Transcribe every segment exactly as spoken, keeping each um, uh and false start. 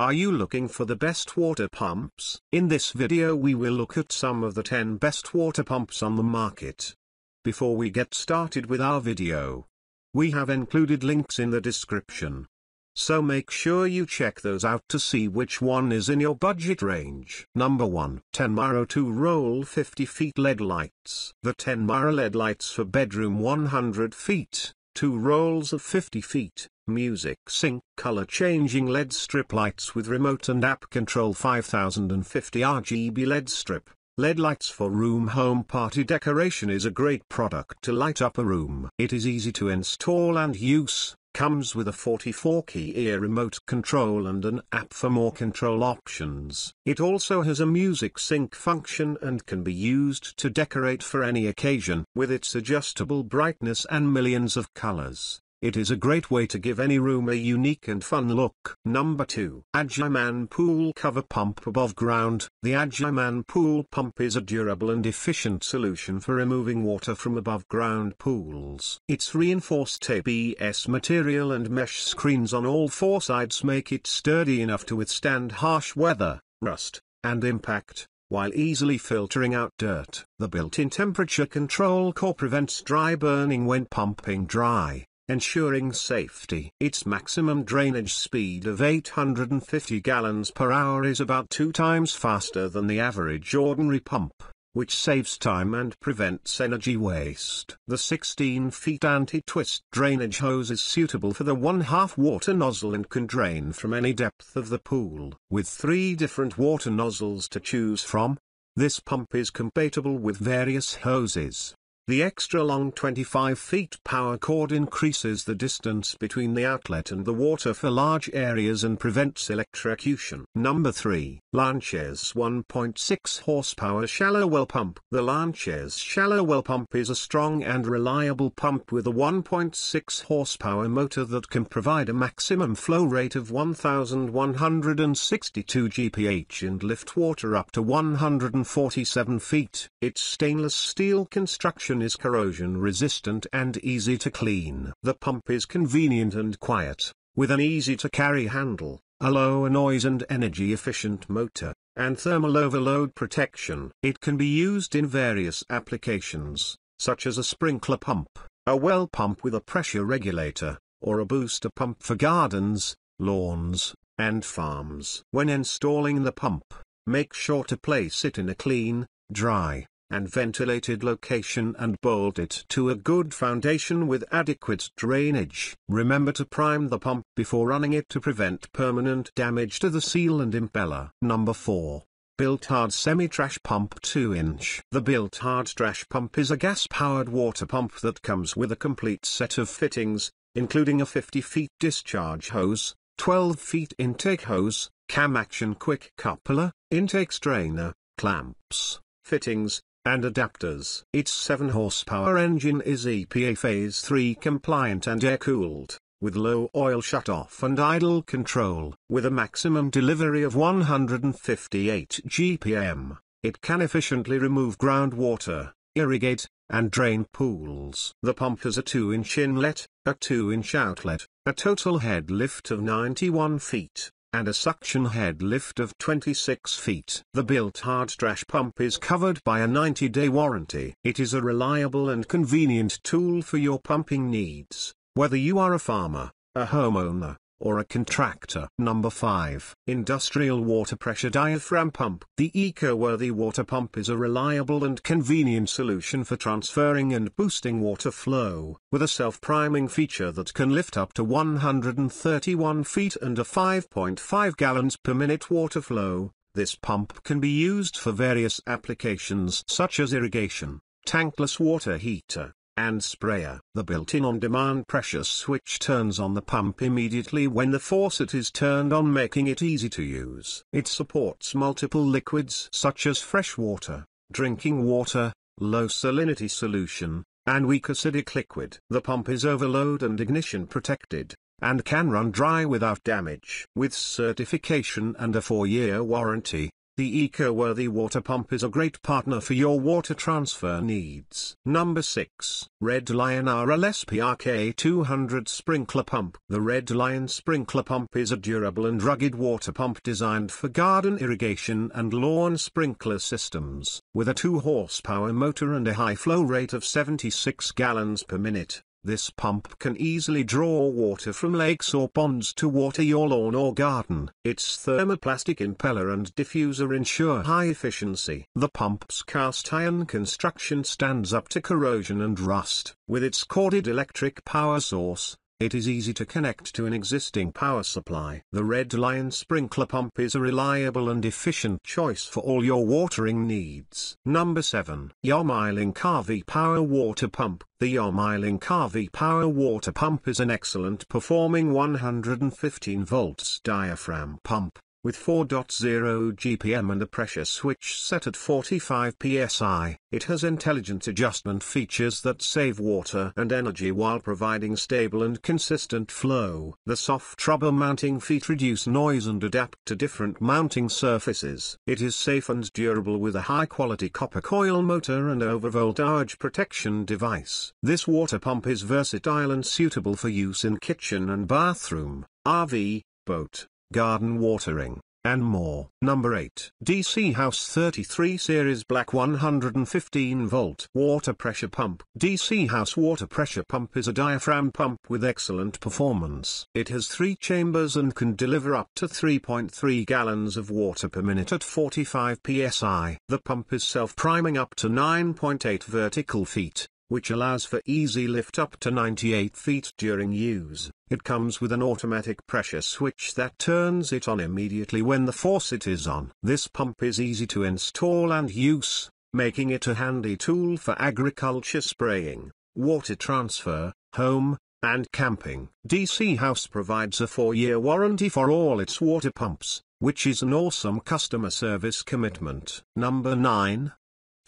Are you looking for the best water pumps? In this video we will look at some of the ten best water pumps on the market. Before we get started with our video, we have included links in the description. So make sure you check those out to see which one is in your budget range. Number one. Tenmiro two roll fifty feet L E D lights. The Tenmiro L E D lights for bedroom one hundred feet, two rolls of fifty feet. Music sync color changing L E D strip lights with remote and app control five thousand fifty R G B L E D strip. L E D lights for room home party decoration is a great product to light up a room. It is easy to install and use, comes with a forty-four key remote control and an app for more control options. It also has a music sync function and can be used to decorate for any occasion. With its adjustable brightness and millions of colors, it is a great way to give any room a unique and fun look. Number two. AgiiMan Pool Cover Pump Above Ground. The AgiiMan Pool Pump is a durable and efficient solution for removing water from above ground pools. Its reinforced A B S material and mesh screens on all four sides make it sturdy enough to withstand harsh weather, rust, and impact, while easily filtering out dirt. The built-in temperature control core prevents dry burning when pumping dry, ensuring safety. Its maximum drainage speed of eight hundred fifty gallons per hour is about two times faster than the average ordinary pump, which saves time and prevents energy waste. The sixteen feet anti-twist drainage hose is suitable for the one-half water nozzle and can drain from any depth of the pool. With three different water nozzles to choose from, this pump is compatible with various hoses. The extra-long twenty-five feet power cord increases the distance between the outlet and the water for large areas and prevents electrocution. Number three. LANCHEZ one point six horsepower Shallow Well Pump. The LANCHEZ Shallow Well Pump is a strong and reliable pump with a one point six horsepower motor that can provide a maximum flow rate of one thousand one hundred sixty-two G P H and lift water up to one hundred forty-seven feet. Its stainless steel construction is corrosion resistant and easy to clean. The pump is convenient and quiet, with an easy to carry handle, a low noise and energy efficient motor, and thermal overload protection. It can be used in various applications, such as a sprinkler pump, a well pump with a pressure regulator, or a booster pump for gardens, lawns, and farms. When installing the pump, make sure to place it in a clean, dry, and ventilated location and bolt it to a good foundation with adequate drainage. Remember to prime the pump before running it to prevent permanent damage to the seal and impeller. Number four. BILT HARD Semi-Trash Pump two inch. The BILT HARD Trash Pump is a gas-powered water pump that comes with a complete set of fittings, including a fifty feet discharge hose, twelve feet intake hose, cam action quick coupler, intake strainer, clamps, fittings, and adapters. Its seven horsepower engine is E P A Phase three compliant and air-cooled, with low oil shutoff and idle control. With a maximum delivery of one hundred fifty-eight G P M, it can efficiently remove groundwater, irrigate, and drain pools. The pump has a two inch inlet, a two inch outlet, a total head lift of ninety-one feet, and a suction head lift of twenty-six feet. The BILT HARD Trash Pump is covered by a ninety day warranty. It is a reliable and convenient tool for your pumping needs, whether you are a farmer, a homeowner, or a contractor. Number five. Industrial Water Pressure Diaphragm Pump. The Eco-Worthy water pump is a reliable and convenient solution for transferring and boosting water flow, with a self-priming feature that can lift up to one hundred thirty-one feet and a five point five gallons per minute water flow. This pump can be used for various applications such as irrigation, tankless water heater, and sprayer. The built-in on-demand pressure switch turns on the pump immediately when the faucet is turned on, making it easy to use. It supports multiple liquids such as fresh water, drinking water, low salinity solution, and weak acidic liquid. The pump is overload and ignition protected, and can run dry without damage. With certification and a four year warranty, The Eco-Worthy water pump is a great partner for your water transfer needs. Number six. Red Lion R L S P R K two hundred Sprinkler Pump. The Red Lion Sprinkler Pump is a durable and rugged water pump designed for garden irrigation and lawn sprinkler systems. With a two horsepower motor and a high flow rate of seventy-six gallons per minute, this pump can easily draw water from lakes or ponds to water your lawn or garden. Its thermoplastic impeller and diffuser ensure high efficiency. The pump's cast iron construction stands up to corrosion and rust. With its corded electric power source, it is easy to connect to an existing power supply. The Red Lion Sprinkler Pump is a reliable and efficient choice for all your watering needs. Number seven. YOMILINK R V Power Water Pump. The YOMILINK R V Power Water Pump is an excellent performing one hundred fifteen volts diaphragm pump, with four point zero G P M and a pressure switch set at forty-five P S I. It has intelligent adjustment features that save water and energy while providing stable and consistent flow. The soft rubber mounting feet reduce noise and adapt to different mounting surfaces. It is safe and durable with a high-quality copper coil motor and overvoltage protection device. This water pump is versatile and suitable for use in kitchen and bathroom, R V, boat, garden watering, and more. Number eight. D C House thirty-three series Black one hundred fifteen volt Water Pressure Pump. D C House Water Pressure Pump is a diaphragm pump with excellent performance. It has three chambers and can deliver up to three point three gallons of water per minute at forty-five P S I. The pump is self-priming up to nine point eight vertical feet, which allows for easy lift up to ninety-eight feet during use. It comes with an automatic pressure switch that turns it on immediately when the faucet is on. This pump is easy to install and use, making it a handy tool for agriculture spraying, water transfer, home, and camping. D C House provides a four year warranty for all its water pumps, which is an awesome customer service commitment. Number nine.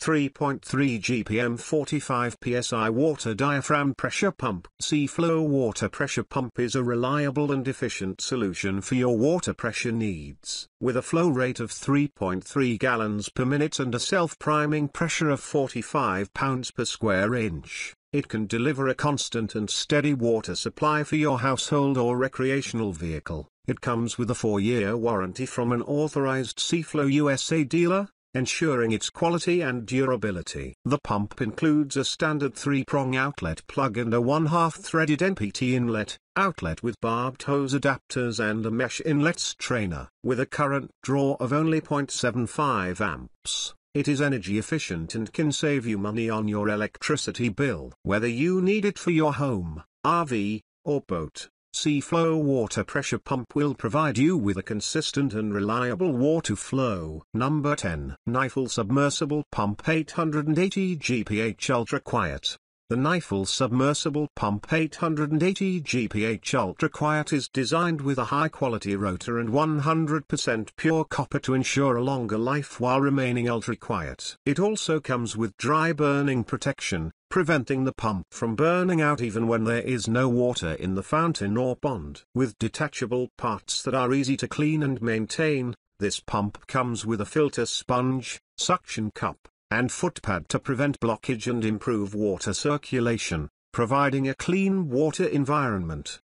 three point three G P M forty-five P S I Water Diaphragm Pressure Pump. Seaflo Water Pressure Pump is a reliable and efficient solution for your water pressure needs. With a flow rate of three point three gallons per minute and a self-priming pressure of forty-five pounds per square inch, it can deliver a constant and steady water supply for your household or recreational vehicle. It comes with a four year warranty from an authorized Seaflo U S A dealer, ensuring its quality and durability. The pump includes a standard three prong outlet plug and a one half threaded N P T inlet, outlet with barbed hose adapters and a mesh inlet strainer. With a current draw of only zero point seven five amps, it is energy efficient and can save you money on your electricity bill. Whether you need it for your home, R V, or boat, Seaflo Water Pressure Pump will provide you with a consistent and reliable water flow. Number ten. Knifel Submersible Pump eight hundred eighty G P H Ultra Quiet. The Knifel Submersible Pump eight hundred eighty G P H Ultra Quiet is designed with a high-quality rotor and one hundred percent pure copper to ensure a longer life while remaining ultra-quiet. It also comes with dry burning protection, preventing the pump from burning out even when there is no water in the fountain or pond. With detachable parts that are easy to clean and maintain, this pump comes with a filter sponge, suction cup, and footpad to prevent blockage and improve water circulation, providing a clean water environment.